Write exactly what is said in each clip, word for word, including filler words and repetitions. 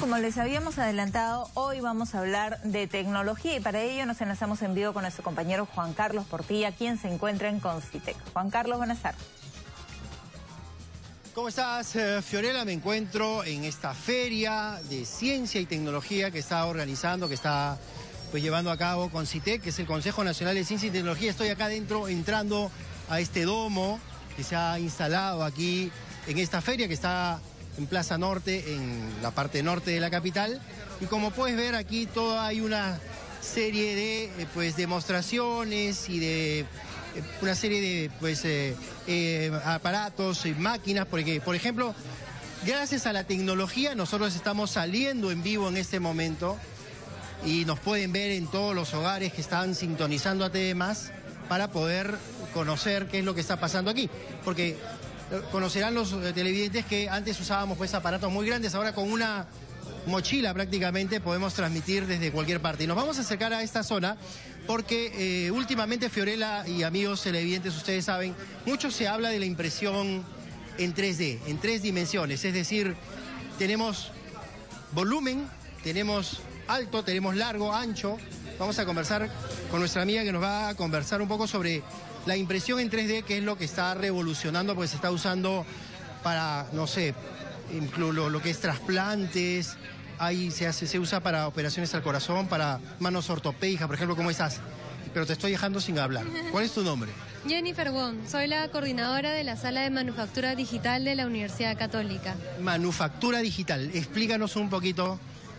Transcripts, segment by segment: Bien, como les habíamos adelantado, hoy vamos a hablar de tecnología y para ello nos enlazamos en vivo con nuestro compañero Juan Carlos Portilla, quien se encuentra en CONCYTEC. Juan Carlos, buenas tardes. ¿Cómo estás, Fiorella? Me encuentro en esta feria de ciencia y tecnología que está organizando, que está pues llevando a cabo CONCYTEC, que es el Consejo Nacional de Ciencia y Tecnología. Estoy acá adentro entrando a este domo que se ha instalado aquí en esta feria que está en Plaza Norte, en la parte norte de la capital. Y como puedes ver aquí toda hay una serie de pues demostraciones y de una serie de pues, eh, eh, aparatos y máquinas, porque, por ejemplo, gracias a la tecnología nosotros estamos saliendo en vivo en este momento y nos pueden ver en todos los hogares que están sintonizando A T V más para poder conocer qué es lo que está pasando aquí, porque conocerán los televidentes que antes usábamos pues aparatos muy grandes, ahora con una mochila prácticamente podemos transmitir desde cualquier parte. Y nos vamos a acercar a esta zona porque eh, últimamente, Fiorella y amigos televidentes, ustedes saben, mucho se habla de la impresión en tres D, en tres dimensiones, es decir, tenemos volumen, tenemos alto, tenemos largo, ancho. Vamos a conversar con nuestra amiga que nos va a conversar un poco sobre la impresión en tres D, que es lo que está revolucionando, porque se está usando para, no sé, incluso lo que es trasplantes, ahí se hace, se usa para operaciones al corazón, para manos ortopédicas, por ejemplo, como esas. Pero te estoy dejando sin hablar. ¿Cuál es tu nombre? Jennifer Wong, soy la coordinadora de la Sala de Manufactura Digital de la Universidad Católica. Manufactura digital, explícanos un poquito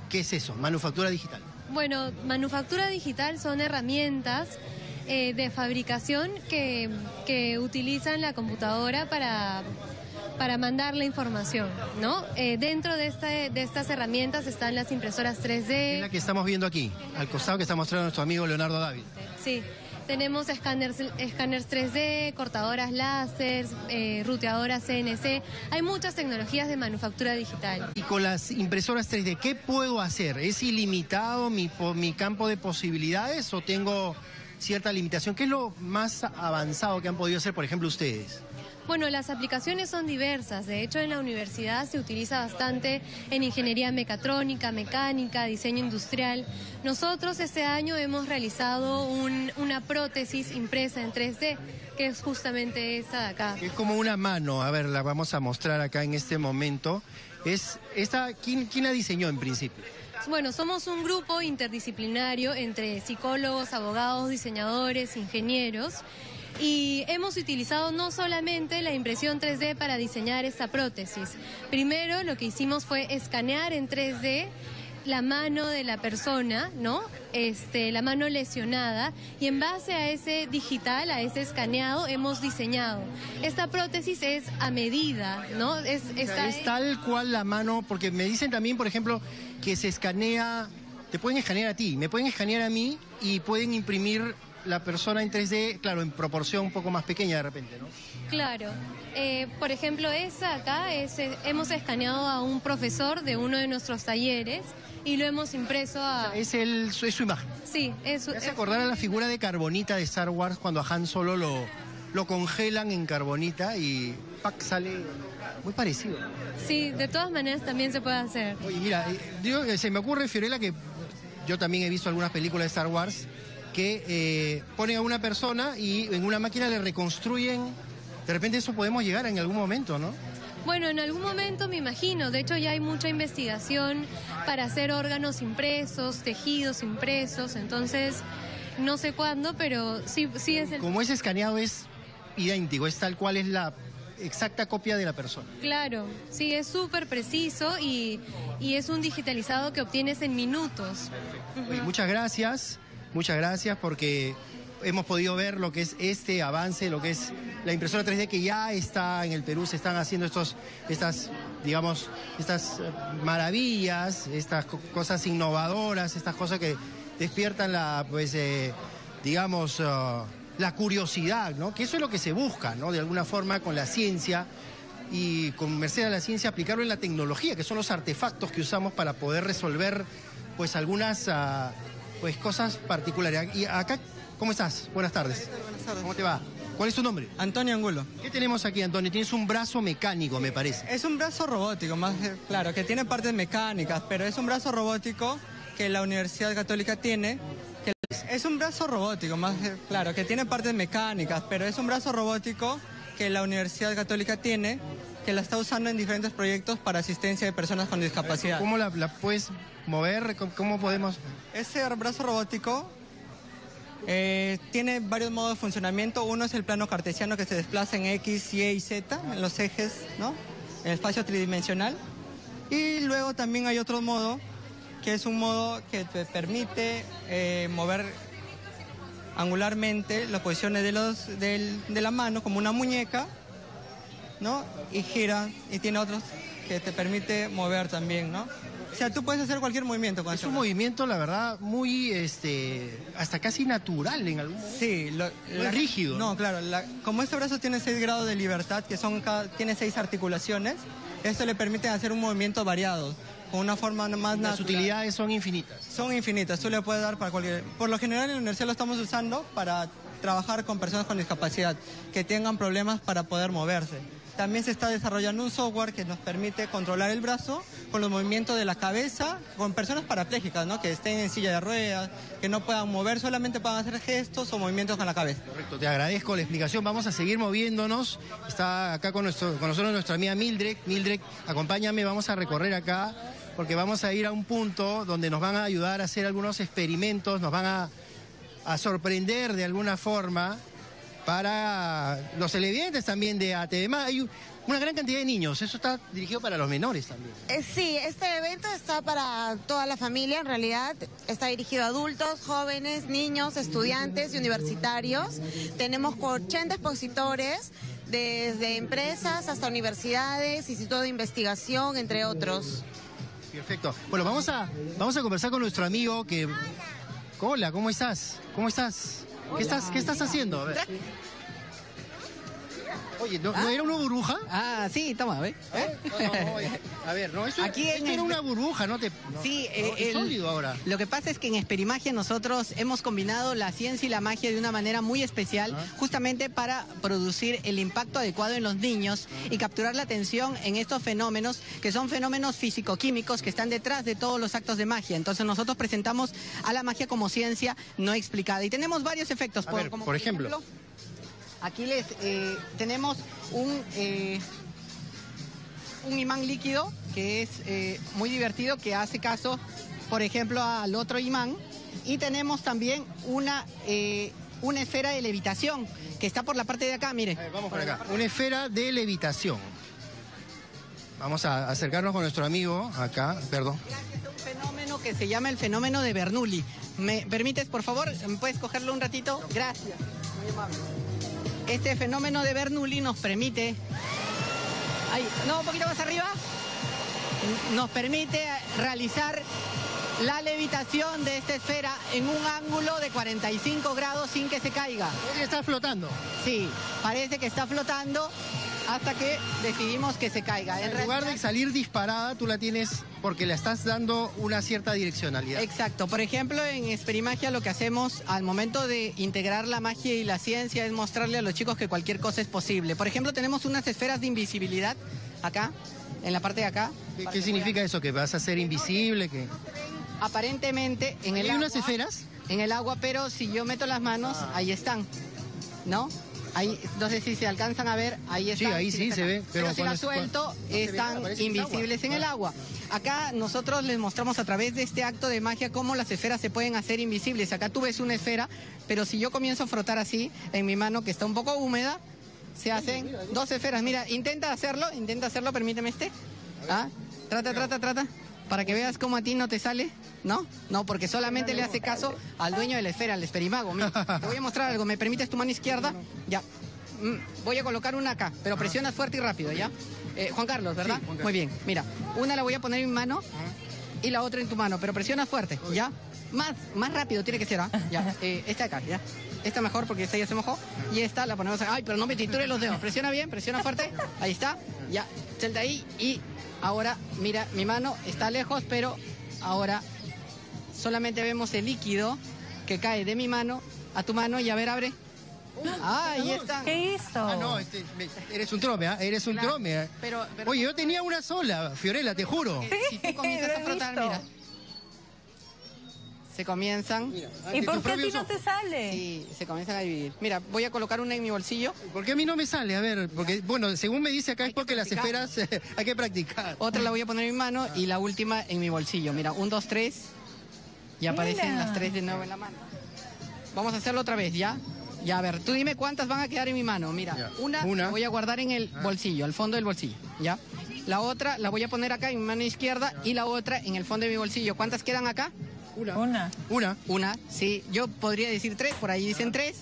qué es eso, manufactura digital. Bueno, manufactura digital son herramientas Eh, de fabricación que, que utilizan la computadora para, para mandar la información, ¿no? Eh, dentro de, esta, de estas herramientas están las impresoras tres D. Es la que estamos viendo aquí, al costado que está mostrando nuestro amigo Leonardo David. Sí, tenemos escáneres, escáneres tres D, cortadoras láser, eh, ruteadoras C N C. Hay muchas tecnologías de manufactura digital. Y con las impresoras tres D, ¿qué puedo hacer? ¿Es ilimitado mi, mi campo de posibilidades o tengo cierta limitación? ¿Qué es lo más avanzado que han podido hacer, por ejemplo, ustedes? Bueno, las aplicaciones son diversas. De hecho, en la universidad se utiliza bastante en ingeniería mecatrónica, mecánica, diseño industrial. Nosotros este año hemos realizado un, una prótesis impresa en tres D, que es justamente esta de acá. Es como una mano. A ver, la vamos a mostrar acá en este momento. Es esta, ¿quién, quién la diseñó en principio? Bueno, somos un grupo interdisciplinario entre psicólogos, abogados, diseñadores, ingenieros, y hemos utilizado no solamente la impresión tres D para diseñar esta prótesis. Primero lo que hicimos fue escanear en tres D la mano de la persona, ¿no? Este, la mano lesionada, y en base a ese digital, a ese escaneado, hemos diseñado. Esta prótesis es a medida, ¿no? Es, está es tal cual la mano, porque me dicen también, por ejemplo, que se escanea, te pueden escanear a ti, me pueden escanear a mí y pueden imprimir la persona en tres D, claro, en proporción un poco más pequeña de repente, ¿no? Claro. Eh, por ejemplo, esa acá, es, hemos escaneado a un profesor de uno de nuestros talleres y lo hemos impreso a... Es, el, es su imagen. Sí, es su... Me hace acordar a la figura de Carbonita de Star Wars cuando a Han Solo lo, lo congelan en Carbonita y ¡pac! Sale muy parecido. Sí, de todas maneras también se puede hacer. Oye, mira, yo, se me ocurre, Fiorella, que yo también he visto algunas películas de Star Wars que eh, ponen a una persona y en una máquina le reconstruyen. De repente eso podemos llegar en algún momento, ¿no? Bueno, en algún momento me imagino. De hecho, ya hay mucha investigación para hacer órganos impresos, tejidos impresos. Entonces, no sé cuándo, pero sí, sí es el... Como ese escaneado es idéntico, es tal cual, es la exacta copia de la persona. Claro, sí, es súper preciso y, y es un digitalizado que obtienes en minutos. Perfecto. Oye, muchas gracias. Muchas gracias porque hemos podido ver lo que es este avance, lo que es la impresora tres D que ya está en el Perú. Se están haciendo estos, estas, digamos, estas maravillas, estas cosas innovadoras, estas cosas que despiertan la, pues, eh, digamos, uh, la curiosidad, ¿no? Que eso es lo que se busca, ¿no? De alguna forma con la ciencia y con merced a la ciencia aplicarlo en la tecnología, que son los artefactos que usamos para poder resolver, pues, algunas... Uh, Pues cosas particulares. Y acá, ¿cómo estás? Buenas tardes. Buenas tardes. ¿Cómo te va? ¿Cuál es tu nombre? Antonio Angulo. ¿Qué tenemos aquí, Antonio? Tienes un brazo mecánico, me parece. Es un brazo robótico, más claro, que tiene partes mecánicas, pero es un brazo robótico que la Universidad Católica tiene. Que es un brazo robótico, más claro, que tiene partes mecánicas, pero es un brazo robótico que la Universidad Católica tiene, que la está usando en diferentes proyectos para asistencia de personas con discapacidad. ¿Cómo la, la puedes mover? ¿Cómo podemos...? Ese brazo robótico eh, tiene varios modos de funcionamiento. Uno es el plano cartesiano, que se desplaza en X, Y y Z, en los ejes, ¿no? En el espacio tridimensional. Y luego también hay otro modo, que es un modo que te permite eh, mover angularmente las posiciones de, los, de, de la mano, como una muñeca, ¿no? Y gira, y tiene otros que te permite mover también, ¿no? O sea, tú puedes hacer cualquier movimiento con eso. Es un movimiento, la verdad, muy, este, hasta casi natural en algún momento. Sí. Lo, muy la, rígido. No, ¿no? Claro, la, como este brazo tiene seis grados de libertad, que son cada, tiene seis articulaciones, esto le permite hacer un movimiento variado, con una forma más natural. Las utilidades son infinitas. Son infinitas, tú le puedes dar para cualquier... Por lo general en la universidad lo estamos usando para trabajar con personas con discapacidad, que tengan problemas para poder moverse. También se está desarrollando un software que nos permite controlar el brazo con los movimientos de la cabeza, con personas parapléjicas, ¿no? Que estén en silla de ruedas, que no puedan mover, solamente puedan hacer gestos o movimientos con la cabeza. Correcto, te agradezco la explicación. Vamos a seguir moviéndonos. Está acá con, nuestro, con nosotros nuestra amiga Mildred. Mildred, acompáñame, vamos a recorrer acá, porque vamos a ir a un punto donde nos van a ayudar a hacer algunos experimentos, nos van a, a sorprender de alguna forma... Para los televidentes también de A T V más, hay una gran cantidad de niños, eso está dirigido para los menores también. Eh, sí, este evento está para toda la familia, en realidad está dirigido a adultos, jóvenes, niños, estudiantes y universitarios. Tenemos ochenta expositores, desde empresas hasta universidades, institutos de investigación, entre otros. Perfecto. Bueno, vamos a, vamos a conversar con nuestro amigo que... Hola. Hola, ¿cómo estás? ¿Cómo estás? ¿Qué estás, ¿Qué estás haciendo? A ver. Oye, ¿no, ¿Ah? ¿no era una burbuja? Ah, sí, toma, ve. ¿Eh? No, no, no, a ver, no, eso, Aquí esto en era una burbuja, ¿no? Te, no sí, no, eh, es sólido el, ahora. Lo que pasa es que en Esperimagia nosotros hemos combinado la ciencia y la magia de una manera muy especial, ah. justamente para producir el impacto adecuado en los niños y capturar la atención en estos fenómenos, que son fenómenos físico-químicos que están detrás de todos los actos de magia. Entonces nosotros presentamos a la magia como ciencia no explicada. Y tenemos varios efectos. A por, ver, como por ejemplo... ejemplo Aquí les eh, tenemos un, eh, un imán líquido que es eh, muy divertido, que hace caso, por ejemplo, al otro imán. Y tenemos también una, eh, una esfera de levitación que está por la parte de acá, mire. A ver, vamos por acá. Una esfera de levitación. Vamos a acercarnos con nuestro amigo acá, perdón. Gracias a un fenómeno que se llama el fenómeno de Bernoulli. ¿Me permites, por favor? ¿Me puedes cogerlo un ratito? Gracias. Muy amable. Este fenómeno de Bernoulli nos permite... Ahí, no, un poquito más arriba. Nos permite realizar la levitación de esta esfera en un ángulo de cuarenta y cinco grados sin que se caiga. Está flotando. Sí, parece que está flotando hasta que decidimos que se caiga. En, en lugar realidad, de salir disparada, tú la tienes porque le estás dando una cierta direccionalidad. Exacto. Por ejemplo, en Esperimagia lo que hacemos al momento de integrar la magia y la ciencia es mostrarle a los chicos que cualquier cosa es posible. Por ejemplo, tenemos unas esferas de invisibilidad acá, en la parte de acá. ¿Qué, ¿qué significa eso? ¿Que vas a ser que invisible? No, que... Aparentemente en el agua... ¿Hay unas esferas? En el agua, pero si yo meto las manos, ah. ahí están, ¿no? Ahí, no sé si se alcanzan a ver, ahí están. Sí, ahí sí, sí se ve. Pero, pero si la suelto, están invisibles en el agua. Acá nosotros les mostramos a través de este acto de magia cómo las esferas se pueden hacer invisibles. Acá tú ves una esfera, pero si yo comienzo a frotar así en mi mano, que está un poco húmeda, se hacen dos esferas. Mira, intenta hacerlo, intenta hacerlo, permíteme este. ¿Ah? Trata, trata, trata. Para que veas cómo a ti no te sale, ¿no? No, porque solamente le hace caso al dueño de la esfera, al esperimago. Mira, te voy a mostrar algo. ¿Me permites tu mano izquierda? Ya. Voy a colocar una acá, pero presiona fuerte y rápido, ¿ya? Eh, Juan Carlos, ¿verdad? Sí, Juan Carlos. Muy bien. Mira, una la voy a poner en mi mano y la otra en tu mano, pero presiona fuerte, ¿ya? Más, más rápido tiene que ser, ¿ah? Ya. Eh, esta acá, ¿ya? Esta mejor porque esta ya se mojó. Y esta la ponemos acá. Ay, pero no me tritures los dedos. Presiona bien, presiona fuerte. Ahí está. Ya. Suelta ahí y... Ahora, mira, mi mano está lejos, pero ahora solamente vemos el líquido que cae de mi mano a tu mano. Y a ver, abre. Ah, ahí están. ¿Qué hizo? Ah, no, este, me, eres un trome, ¿eh? Eres un claro, trome. ¿Eh? Pero, pero, oye, yo tenía una sola, Fiorella, te juro. Sí, si tú comienzas a frotar, mira. Se comienzan... Mira, ¿y por qué a ti no te sale? Sí, se comienzan a dividir. Mira, voy a colocar una en mi bolsillo. ¿Por qué a mí no me sale? A ver, porque, bueno, según me dice acá es porque las esferas hay que practicar. Otra la voy a poner en mi mano y la última en mi bolsillo. Mira, un, dos, tres. Y aparecen las tres de nuevo en la mano. Vamos a hacerlo otra vez, ¿ya? Ya, a ver, tú dime cuántas van a quedar en mi mano. Mira, ya. una, una. La voy a guardar en el bolsillo, al fondo del bolsillo, ¿ya? La otra la voy a poner acá en mi mano izquierda ya. Y la otra en el fondo de mi bolsillo. ¿Cuántas quedan acá? Una. Una. Una. Una, sí. Yo podría decir tres, por ahí dicen tres.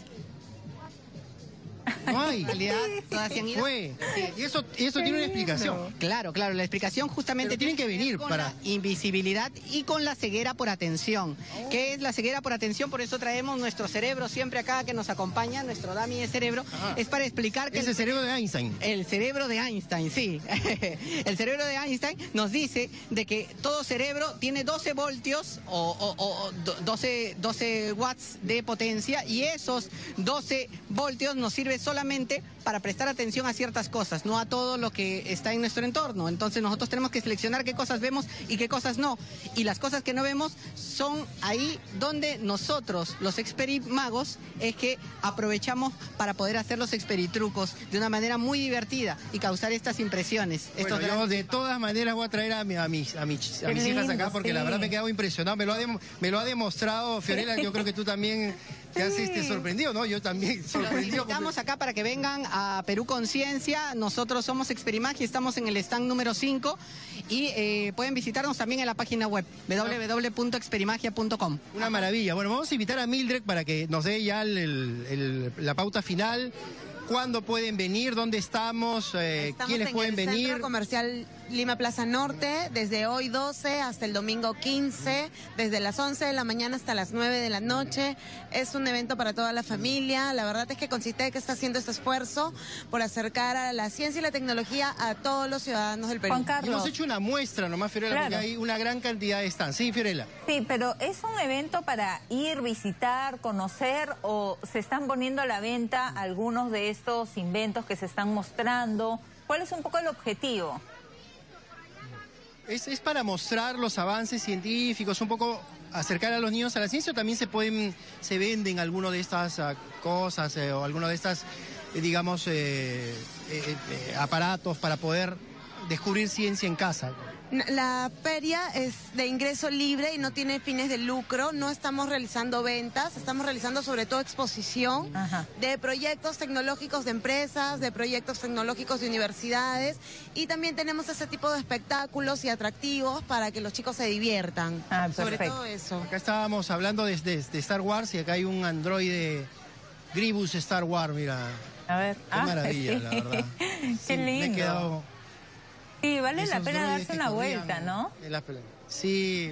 ¡Ay! En realidad, todas se han ido. Fue. Y eso, eso tiene una explicación. Claro, claro. La explicación justamente tiene que venir con para... la invisibilidad y con la ceguera por atención. Oh. ¿Qué es la ceguera por atención? Por eso traemos nuestro cerebro siempre acá, que nos acompaña, nuestro dummy de cerebro. Ah. Es para explicar que... Es el, el cerebro de Einstein. El cerebro de Einstein, sí. El cerebro de Einstein nos dice de que todo cerebro tiene doce voltios o, o, o doce, doce watts de potencia y esos doce voltios nos sirven solamente para prestar atención a ciertas cosas, no a todo lo que está en nuestro entorno. Entonces nosotros tenemos que seleccionar qué cosas vemos y qué cosas no. Y las cosas que no vemos son ahí donde nosotros, los experimagos, es que aprovechamos para poder hacer los experitrucos de una manera muy divertida y causar estas impresiones. Bueno, yo de todas maneras voy a traer a, mi, a, mis, a, mis, a mis hijas acá porque sí. La verdad me he quedado impresionado. Me lo ha, de, me lo ha demostrado Fiorella, yo creo que tú también... Te has este, sorprendido, ¿no? Yo también sorprendido. Los invitamos acá para que vengan a Perú Conciencia. Nosotros somos Esperimagia, estamos en el stand número cinco y eh, pueden visitarnos también en la página web w w w punto experimagia punto com. Una maravilla. Bueno, vamos a invitar a Mildred para que nos dé ya el, el, el, la pauta final. ¿Cuándo pueden venir? ¿Dónde estamos? Eh, estamos ¿Quiénes pueden venir? Estamos en el Centro Comercial Lima Plaza Norte, desde hoy doce hasta el domingo quince, desde las once de la mañana hasta las nueve de la noche. Es un evento para toda la familia. La verdad es que CONCYTEC está haciendo este esfuerzo por acercar a la ciencia y la tecnología a todos los ciudadanos del Perú. Juan Carlos. Hemos hecho una muestra nomás, Fiorella, claro. Porque hay una gran cantidad de stands. Sí, Fiorella. Sí, pero ¿es un evento para ir, visitar, conocer o se están poniendo a la venta algunos de estos inventos que se están mostrando? ¿Cuál es un poco el objetivo? Es, es para mostrar los avances científicos, un poco acercar a los niños a la ciencia, o también se pueden, se venden algunas de estas uh, cosas eh, o algunos de estas, eh, digamos, eh, eh, eh, aparatos para poder descubrir ciencia en casa. La feria es de ingreso libre y no tiene fines de lucro, no estamos realizando ventas, estamos realizando sobre todo exposición. Ajá. De proyectos tecnológicos de empresas, de proyectos tecnológicos de universidades y también tenemos ese tipo de espectáculos y atractivos para que los chicos se diviertan, ah, sobre todo eso. Acá estábamos hablando de, de, de Star Wars y acá hay un androide Grievous Star Wars, mira. A ver. Qué ah, maravilla, sí. La verdad. Sí, qué lindo. Me he quedado... Sí, vale la pena darse una vuelta, ¿no? Sí,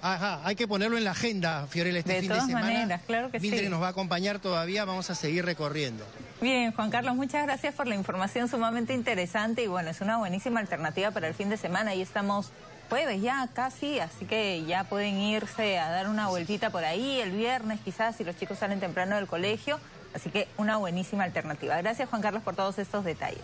ajá, hay que ponerlo en la agenda, Fiorella, este fin de semana. De todas maneras, claro que sí. Mildred nos va a acompañar todavía, vamos a seguir recorriendo. Bien, Juan Carlos, muchas gracias por la información sumamente interesante y bueno, es una buenísima alternativa para el fin de semana. Ahí estamos jueves ya casi, así que ya pueden irse a dar una vueltita por ahí el viernes quizás si los chicos salen temprano del colegio. Así que una buenísima alternativa. Gracias, Juan Carlos, por todos estos detalles.